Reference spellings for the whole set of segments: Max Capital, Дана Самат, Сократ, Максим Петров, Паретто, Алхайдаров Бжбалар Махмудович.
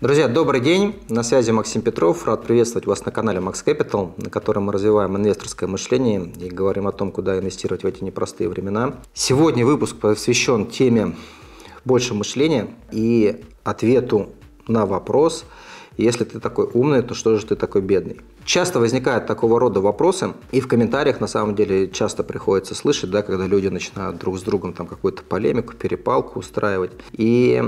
Друзья, добрый день, на связи Максим Петров, рад приветствовать вас на канале Max Capital, на котором мы развиваем инвесторское мышление и говорим о том, куда инвестировать в эти непростые времена. Сегодня выпуск посвящен теме «Больше мышления» и ответу на вопрос «Если ты такой умный, то что же ты такой бедный?». Часто возникают такого рода вопросы, и в комментариях на самом деле часто приходится слышать, да, когда люди начинают друг с другом там какую-то полемику, перепалку устраивать. И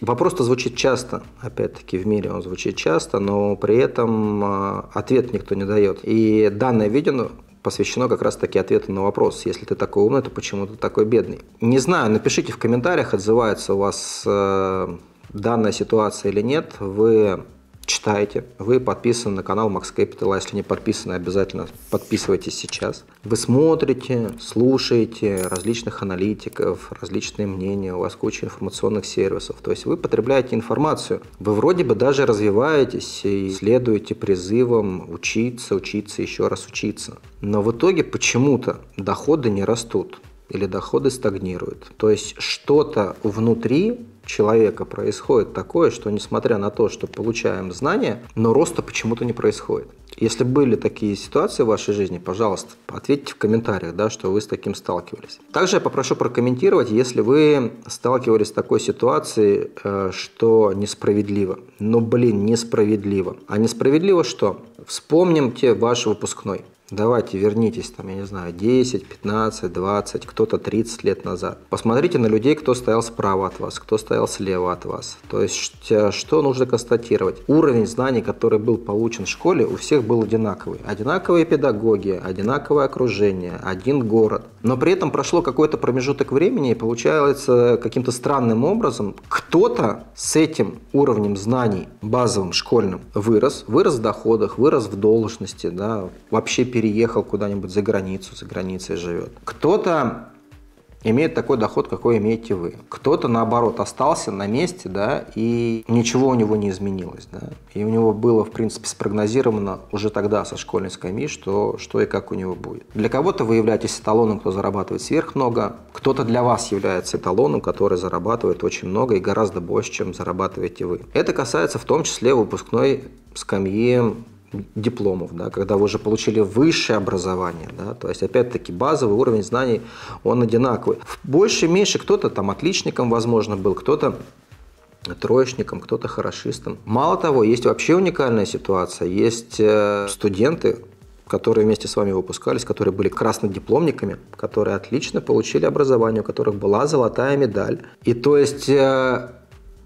вопрос-то звучит часто, опять-таки в мире он звучит часто, но при этом ответ никто не дает. И данное видео посвящено как раз-таки ответу на вопрос, если ты такой умный, то почему ты такой бедный? Не знаю, напишите в комментариях, отзывается у вас данная ситуация или нет. Вы читаете, вы подписаны на канал Max Capital, а если не подписаны, обязательно подписывайтесь сейчас. Вы смотрите, слушаете различных аналитиков, различные мнения, у вас куча информационных сервисов, то есть вы потребляете информацию. Вы вроде бы даже развиваетесь и следуете призывам учиться, учиться, еще раз учиться. Но в итоге почему-то доходы не растут или доходы стагнируют. То есть что-то внутри человека происходит такое, что несмотря на то, что получаем знания, но роста почему-то не происходит. Если были такие ситуации в вашей жизни, пожалуйста, ответьте в комментариях, да, что вы с таким сталкивались. Также я попрошу прокомментировать, если вы сталкивались с такой ситуацией, что несправедливо. Ну, блин, несправедливо. А несправедливо что? Вспомните ваш выпускной. Давайте вернитесь, там, я не знаю, 10, 15, 20, кто-то 30 лет назад. Посмотрите на людей, кто стоял справа от вас, кто стоял слева от вас. То есть, что нужно констатировать? Уровень знаний, который был получен в школе, у всех был одинаковый. Одинаковые педагоги, одинаковое окружение, один город. Но при этом прошло какой-то промежуток времени, и получается каким-то странным образом кто-то с этим уровнем знаний базовым, школьным, вырос в доходах, вырос в должности, да, вообще переехал куда-нибудь за границу, за границей живет. Кто-то имеет такой доход, какой имеете вы. Кто-то, наоборот, остался на месте, да, и ничего у него не изменилось, да. И у него было, в принципе, спрогнозировано уже тогда со школьной скамьи, что и как у него будет. Для кого-то вы являетесь эталоном, кто зарабатывает сверхмного, кто-то для вас является эталоном, который зарабатывает очень много и гораздо больше, чем зарабатываете вы. Это касается в том числе выпускной скамьи дипломов, да, когда вы уже получили высшее образование, да, то есть опять-таки базовый уровень знаний, он одинаковый. Больше, меньше, кто-то там отличником, возможно, был, кто-то троечником, кто-то хорошистом. Мало того, есть вообще уникальная ситуация, есть студенты, которые вместе с вами выпускались, которые были краснодипломниками, которые отлично получили образование, у которых была золотая медаль. И то есть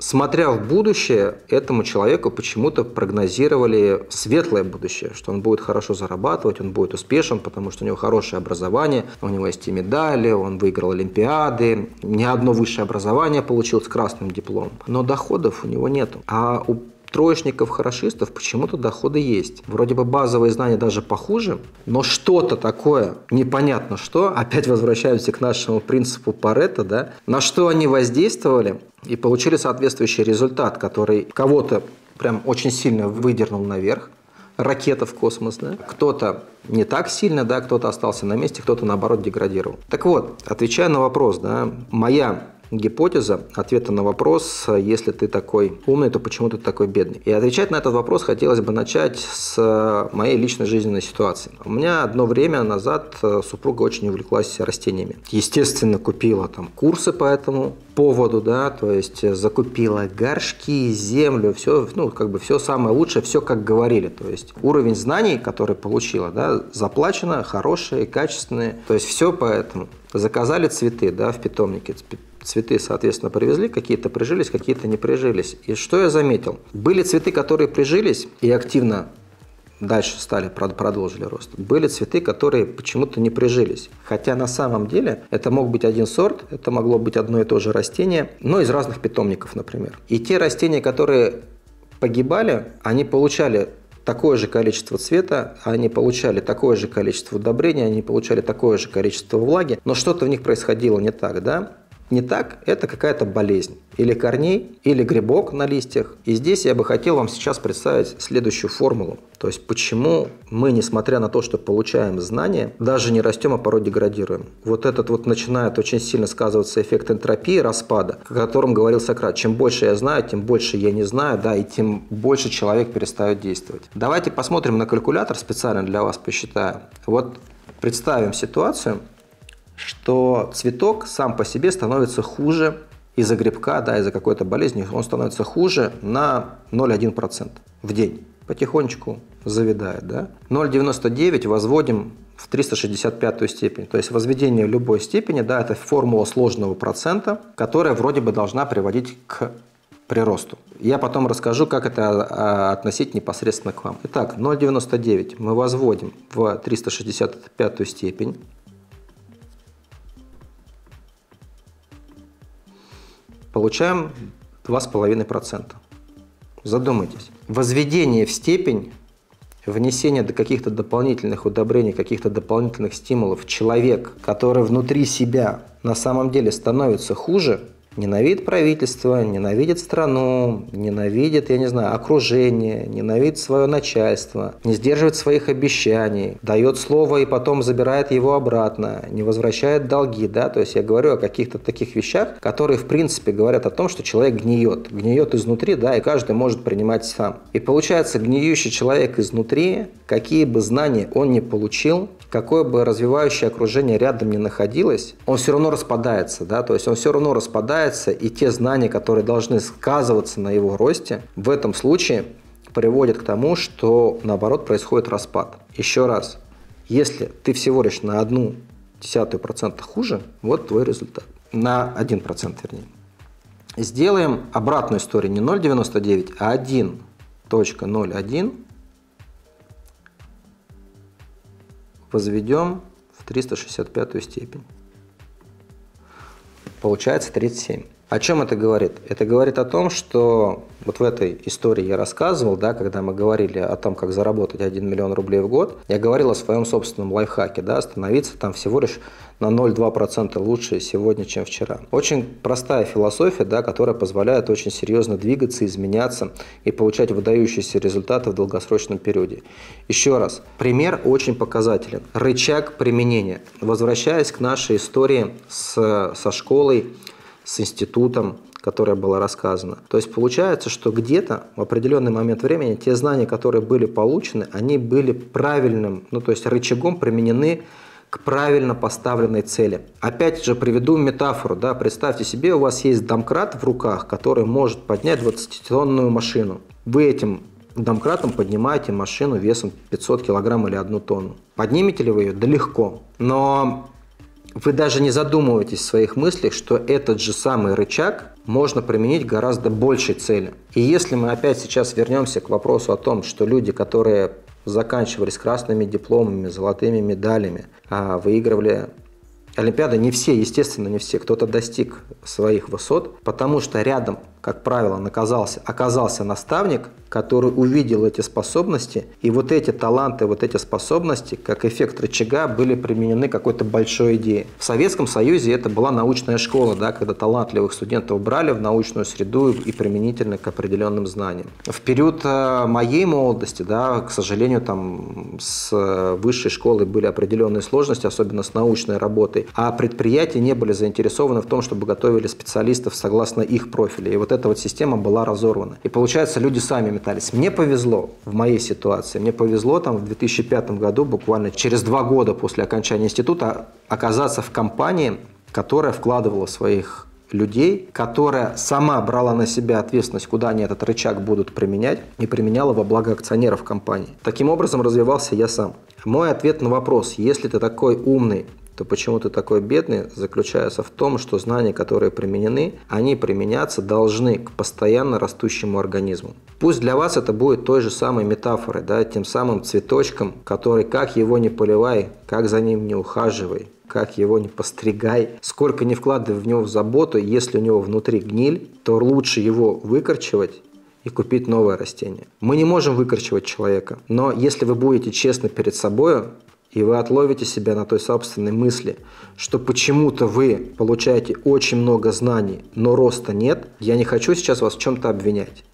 смотря в будущее, этому человеку почему-то прогнозировали светлое будущее, что он будет хорошо зарабатывать, он будет успешен, потому что у него хорошее образование, у него есть и медали, он выиграл олимпиады, ни одно высшее образование получил с красным дипломом, но доходов у него нету. А у троечников, хорошистов почему-то доходы есть. Вроде бы базовые знания даже похуже, но что-то такое, непонятно что, опять возвращаемся к нашему принципу Паретто, да, на что они воздействовали и получили соответствующий результат, который кого-то прям очень сильно выдернул наверх, ракета в космос, да? Кто-то не так сильно, да, кто-то остался на месте, кто-то наоборот деградировал. Так вот, отвечая на вопрос, да, моя гипотеза ответа на вопрос, если ты такой умный, то почему ты такой бедный? И отвечать на этот вопрос хотелось бы начать с моей личной жизненной ситуации. У меня одно время назад супруга очень увлеклась растениями. Естественно, купила там курсы по этому поводу, да, то есть закупила горшки, землю, все, ну, как бы все самое лучшее, все как говорили, то есть уровень знаний, который получила, да, заплачено, хорошие, качественные, то есть все поэтому. Заказали цветы, да, в питомнике, цветы, соответственно, привезли, какие-то прижились, какие-то не прижились. И что я заметил? Были цветы, которые прижились и активно дальше стали, продолжили рост. Были цветы, которые почему-то не прижились. Хотя на самом деле это мог быть один сорт, это могло быть одно и то же растение, но из разных питомников, например. И те растения, которые погибали, они получали такое же количество цвета, они получали такое же количество удобрения, они получали такое же количество влаги, но что-то в них происходило не так, да? не так, это какая-то болезнь. Или корней, или грибок на листьях. И здесь я бы хотел вам сейчас представить следующую формулу. То есть почему мы, несмотря на то, что получаем знания, даже не растем, а порой деградируем. Вот этот вот начинает очень сильно сказываться эффект энтропии, распада, о котором говорил Сократ. Чем больше я знаю, тем больше я не знаю, да, и тем больше человек перестает действовать. Давайте посмотрим на калькулятор, специально для вас посчитаю. Вот представим ситуацию, что цветок сам по себе становится хуже из-за грибка, да, из-за какой-то болезни, он становится хуже на 0,1% в день. Потихонечку завидает, да. 0,99 возводим в 365 степень. То есть возведение любой степени, да, это формула сложного процента, которая вроде бы должна приводить к приросту. Я потом расскажу, как это относить непосредственно к вам. Итак, 0,99 мы возводим в 365 степень. Получаем 2,5%. Задумайтесь. Возведение в степень, внесение до каких-то дополнительных удобрений, каких-то дополнительных стимулов, человек, который внутри себя на самом деле становится хуже, ненавидит правительство, ненавидит страну, ненавидит, я не знаю, окружение, ненавидит свое начальство, не сдерживает своих обещаний, дает слово и потом забирает его обратно, не возвращает долги, да, то есть я говорю о каких-то таких вещах, которые в принципе говорят о том, что человек гниет, гниет изнутри, да, и каждый может принимать сам. И получается, гниющий человек изнутри, какие бы знания он ни получил, какое бы развивающее окружение рядом ни находилось, он все равно распадается, да, то есть он все равно распадается, и те знания, которые должны сказываться на его росте, в этом случае приводят к тому, что наоборот происходит распад. Еще раз, если ты всего лишь на 0,1% хуже, вот твой результат. На 1%, вернее. Сделаем обратную историю, не 0,99, а 1,01 возведем в 365 степень. Получается 37. О чем это говорит? Это говорит о том, что вот в этой истории я рассказывал, да, когда мы говорили о том, как заработать 1 миллион рублей в год, я говорил о своем собственном лайфхаке, да, становиться там всего лишь на 0,2% лучше сегодня, чем вчера. Очень простая философия, да, которая позволяет очень серьезно двигаться, изменяться и получать выдающиеся результаты в долгосрочном периоде. Еще раз, пример очень показателен. Рычаг применения. Возвращаясь к нашей истории со школой, с институтом, которая была рассказана. То есть получается, что где-то в определенный момент времени те знания, которые были получены, они были правильным, ну то есть рычагом применены к правильно поставленной цели. Опять же приведу метафору, да, представьте себе, у вас есть домкрат в руках, который может поднять 20-тонную машину. Вы этим домкратом поднимаете машину весом 500 килограмм или 1 тонну. Поднимете ли вы ее? Да легко. Но вы даже не задумываетесь в своих мыслях, что этот же самый рычаг можно применить к гораздо большей цели. И если мы опять сейчас вернемся к вопросу о том, что люди, которые заканчивали с красными дипломами, золотыми медалями, выигрывали олимпиады, не все, естественно, не все, кто-то достиг своих высот, потому что рядом, как правило, оказался наставник, который увидел эти способности, и вот эти таланты, вот эти способности, как эффект рычага, были применены к какой-то большой идее. В Советском Союзе это была научная школа, да, когда талантливых студентов брали в научную среду и применительно к определенным знаниям. В период моей молодости, да, к сожалению, там с высшей школой были определенные сложности, особенно с научной работой, а предприятия не были заинтересованы в том, чтобы готовили специалистов согласно их профилю. И вот эта вот система была разорвана. И получается, люди сами метались. Мне повезло в моей ситуации. Мне повезло там в 2005 году, буквально через 2 года после окончания института, оказаться в компании, которая вкладывала своих людей, которая сама брала на себя ответственность, куда они этот рычаг будут применять, и применяла во благо акционеров компании. Таким образом развивался я сам. Мой ответ на вопрос, если ты такой умный, то почему ты такой бедный, заключается в том, что знания, которые применены, они применяться должны к постоянно растущему организму. Пусть для вас это будет той же самой метафорой, да, тем самым цветочком, который, как его не поливай, как за ним не ухаживай, как его не постригай, сколько не вкладывай в него заботу, если у него внутри гниль, то лучше его выкорчевать и купить новое растение. Мы не можем выкорчевать человека, но если вы будете честны перед собой, И вы отловите себя на той собственной мысли, что почему-то вы получаете очень много знаний, но роста нет. Я не хочу сейчас вас в чем-то обвинять.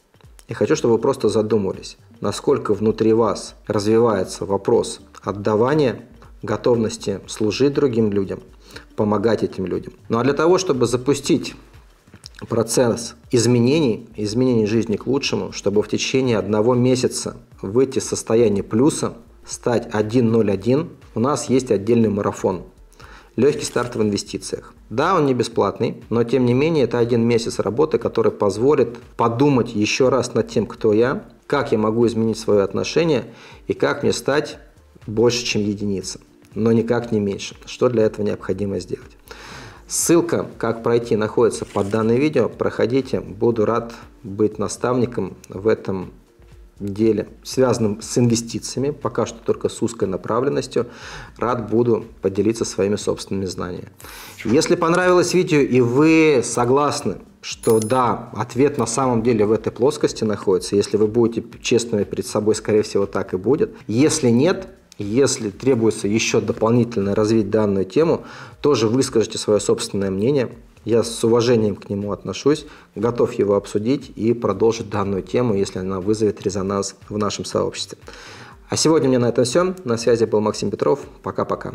Я хочу, чтобы вы просто задумались, насколько внутри вас развивается вопрос отдавания, готовности служить другим людям, помогать этим людям. Ну а для того, чтобы запустить процесс изменений жизни к лучшему, чтобы в течение 1 месяца выйти из состояния плюса, стать 1.01, у нас есть отдельный марафон. Легкий старт в инвестициях. Да, он не бесплатный, но тем не менее это 1 месяц работы, который позволит подумать еще раз над тем, кто я, как я могу изменить свое отношение и как мне стать больше, чем единица, но никак не меньше. Что для этого необходимо сделать? Ссылка, как пройти, находится под данным видео. Проходите, буду рад быть наставником в этом деле, связанном с инвестициями, пока что только с узкой направленностью. Рад буду поделиться своими собственными знаниями. Если понравилось видео и вы согласны, что да, ответ на самом деле в этой плоскости находится, если вы будете честными перед собой, скорее всего, так и будет. Если нет, если требуется еще дополнительно развить данную тему, тоже выскажите свое собственное мнение. Я с уважением к нему отношусь, готов его обсудить и продолжить данную тему, если она вызовет резонанс в нашем сообществе. А сегодня у меня на этом все. На связи был Максим Петров. Пока-пока.